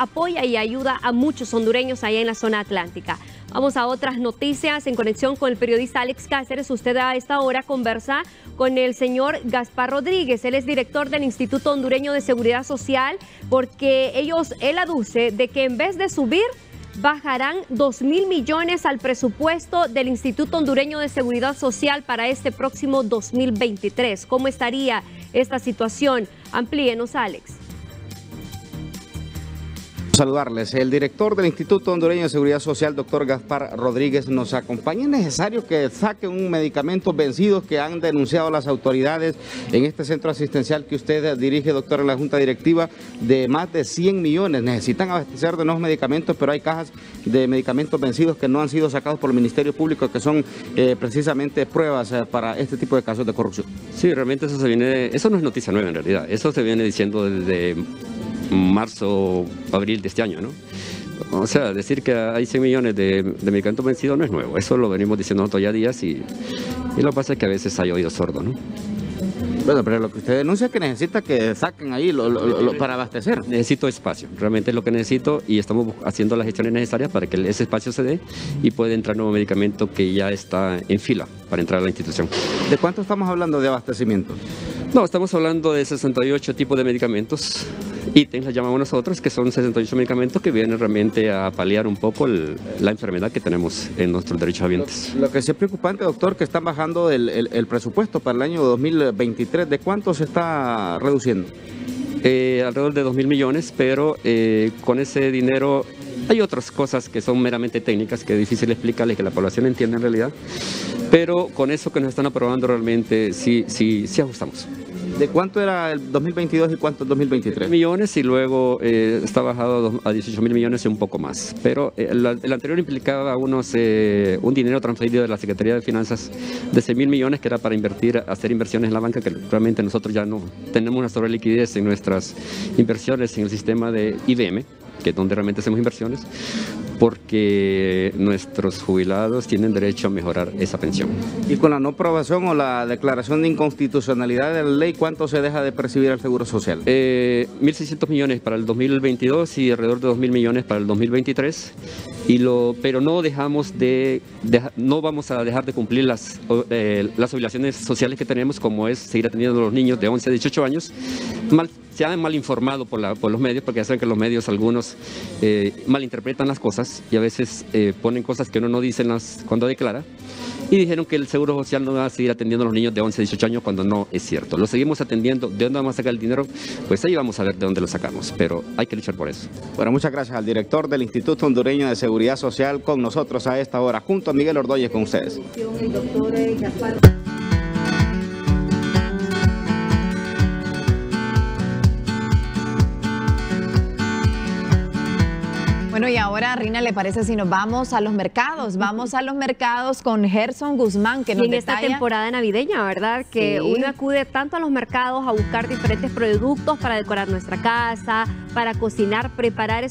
apoya y ayuda a muchos hondureños allá en la zona atlántica. Vamos a otras noticias. En conexión con el periodista Alex Cáceres, usted a esta hora conversa con el señor Gaspar Rodríguez. Él es director del Instituto Hondureño de Seguridad Social, porque él aduce de que en vez de subir, bajarán 2.000 millones al presupuesto del Instituto Hondureño de Seguridad Social para este próximo 2023. ¿Cómo estaría esta situación? Amplíenos, Alex. Saludarles. El director del Instituto Hondureño de Seguridad Social, doctor Gaspar Rodríguez, nos acompaña. Es necesario que saquen un medicamento vencidos que han denunciado las autoridades en este centro asistencial que usted dirige, doctor, en la Junta Directiva, de más de 100 millones. Necesitan abastecer de nuevos medicamentos, pero hay cajas de medicamentos vencidos que no han sido sacados por el Ministerio Público, que son precisamente pruebas para este tipo de casos de corrupción. Sí, realmente eso se viene, eso no es noticia nueva en realidad, eso se viene diciendo desde marzo, abril de este año, ¿no? O sea, decir que hay 100 millones de medicamentos vencidos no es nuevo. Eso lo venimos diciendo nosotros ya días y lo que pasa es que a veces hay oído sordo, ¿no? Bueno, pero lo que usted denuncia es que necesita que saquen ahí para abastecer. Necesito espacio, realmente es lo que necesito y estamos haciendo las gestiones necesarias para que ese espacio se dé y pueda entrar nuevo medicamento que ya está en fila para entrar a la institución. ¿De cuánto estamos hablando de abastecimiento? No, estamos hablando de 68 tipos de medicamentos, ítems las llamamos nosotros, que son 68 medicamentos que vienen realmente a paliar un poco la enfermedad que tenemos en nuestros derechohabientes. Lo que sí es preocupante, doctor, que están bajando el presupuesto para el año 2023. ¿De cuánto se está reduciendo? Alrededor de 2.000 millones, pero con ese dinero hay otras cosas que son meramente técnicas, que es difícil explicarles, que la población entiende en realidad. Pero con eso que nos están aprobando realmente sí ajustamos. ¿De cuánto era el 2022 y cuánto el 2023? Millones y luego está bajado a 18.000 millones y un poco más. Pero el anterior implicaba un dinero transferido de la Secretaría de Finanzas de 6.000 millones que era para hacer inversiones en la banca, que realmente nosotros ya no tenemos una sobreliquidez en nuestras inversiones en el sistema de IBM, que es donde realmente hacemos inversiones, porque nuestros jubilados tienen derecho a mejorar esa pensión. Y con la no aprobación o la declaración de inconstitucionalidad de la ley, ¿cuánto se deja de percibir al Seguro Social? 1.600 millones para el 2022 y alrededor de 2.000 millones para el 2023, pero no vamos a dejar de cumplir las obligaciones sociales que tenemos, como es seguir atendiendo a los niños de 11 a 18 años, se han mal informado por los medios, porque ya saben que los medios algunos malinterpretan las cosas y a veces ponen cosas que uno no dice cuando declara, y dijeron que el Seguro Social no va a seguir atendiendo a los niños de 11 a 18 años cuando no es cierto. Lo seguimos atendiendo. ¿De dónde vamos a sacar el dinero? Pues ahí vamos a ver de dónde lo sacamos, pero hay que luchar por eso. Bueno, muchas gracias al director del Instituto Hondureño de Seguridad Social con nosotros a esta hora, junto a Miguel Ordóñez con ustedes. El doctor Gaspar. Bueno, y ahora, Rina, ¿le parece si nos vamos a los mercados? Vamos a los mercados con Gerson Guzmán, que nos detalla. En esta temporada navideña, ¿verdad? Que sí, uno acude tanto a los mercados a buscar diferentes productos para decorar nuestra casa, para cocinar, preparar.